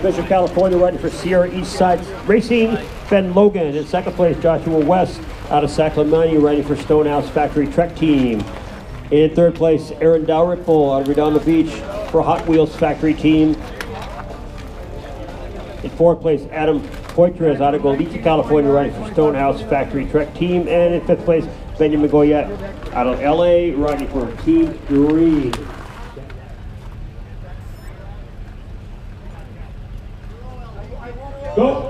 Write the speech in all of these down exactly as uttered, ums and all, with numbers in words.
fourth, Mister California, riding for Sierra Eastside Racing, Ben Logan. In second place, Joshua West out of Sacramento, riding for Stonehouse Factory Trek Team. In third place, Aaron Dalrymple out of Redondo Beach for Hot Wheels Factory Team. In fourth place, Adam Poitras out of Goleta, California, riding for Stonehouse Factory Trek Team. And in fifth place, Ben Goyette out of L A, riding for Team Green. Go!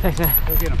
Thanks, man. Go get him.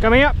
Coming up.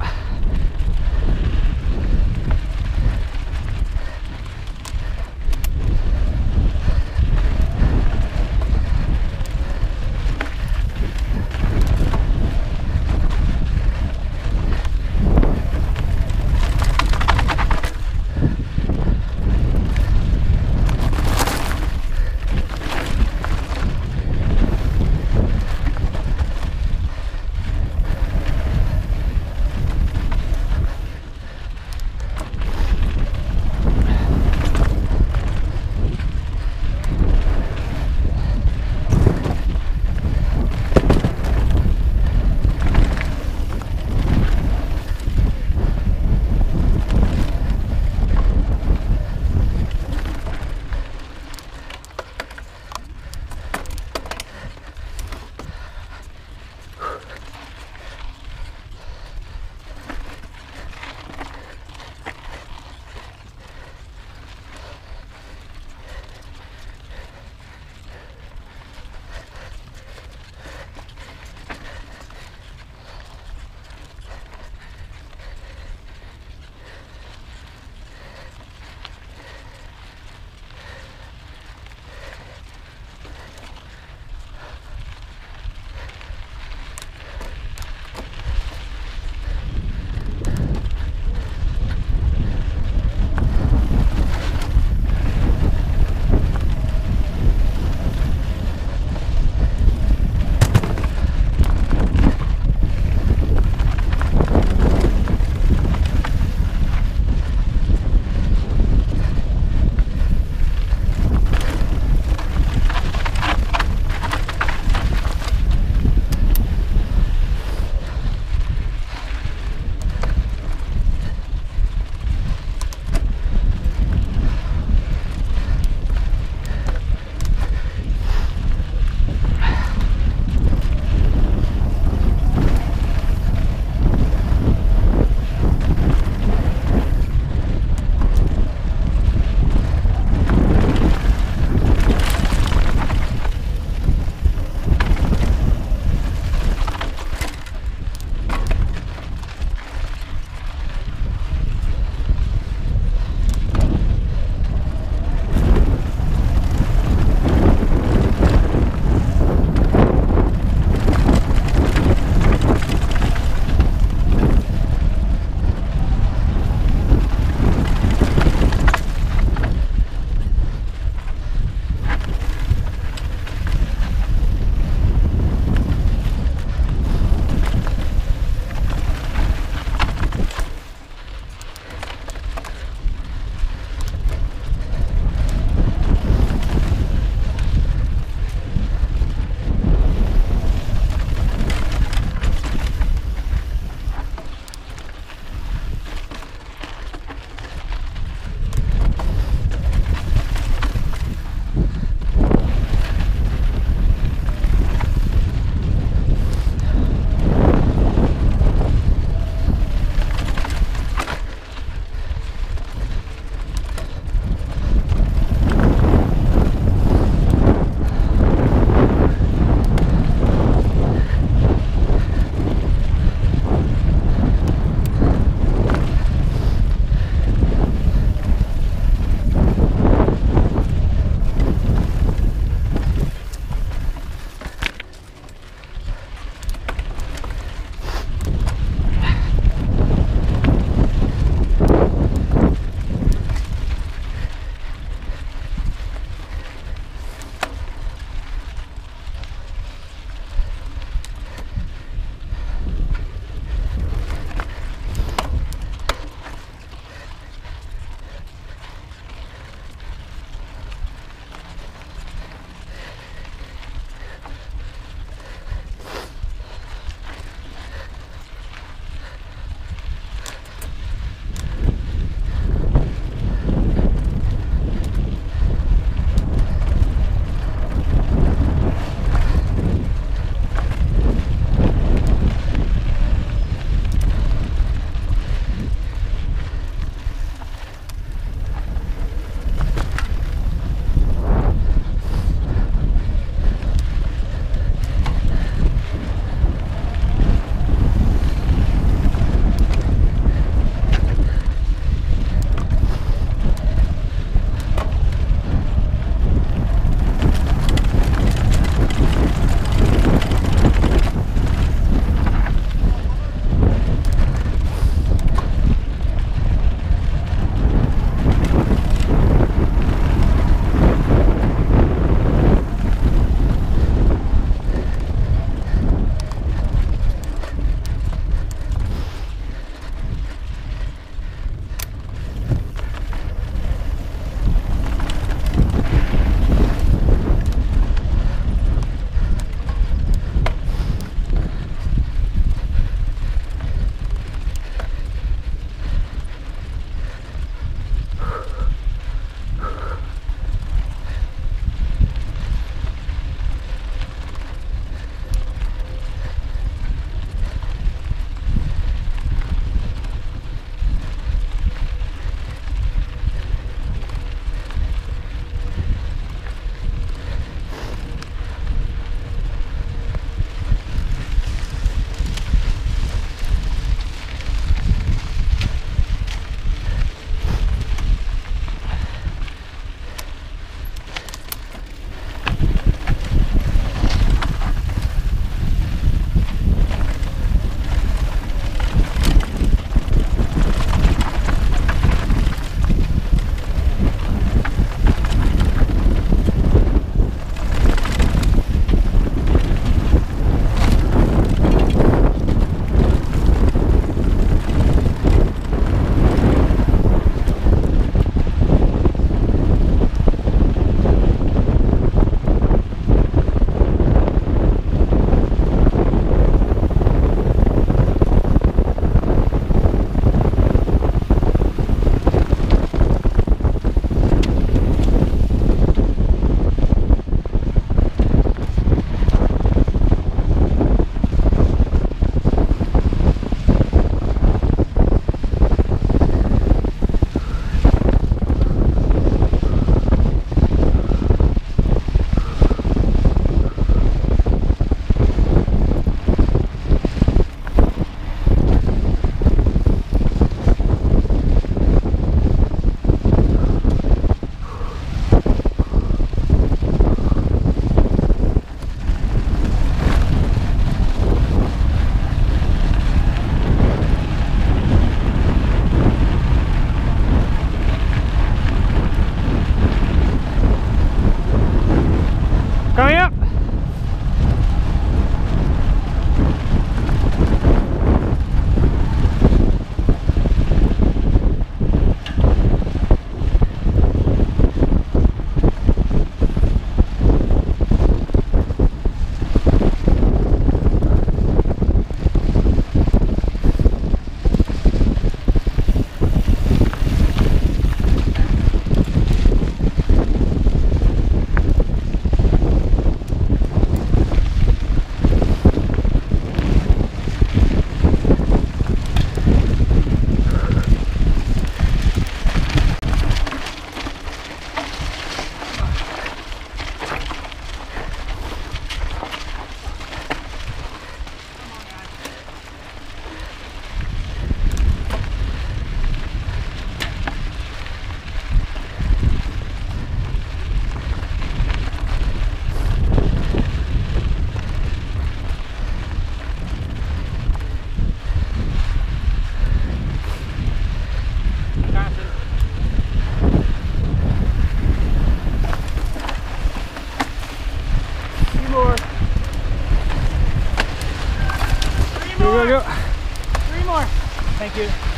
Thank you.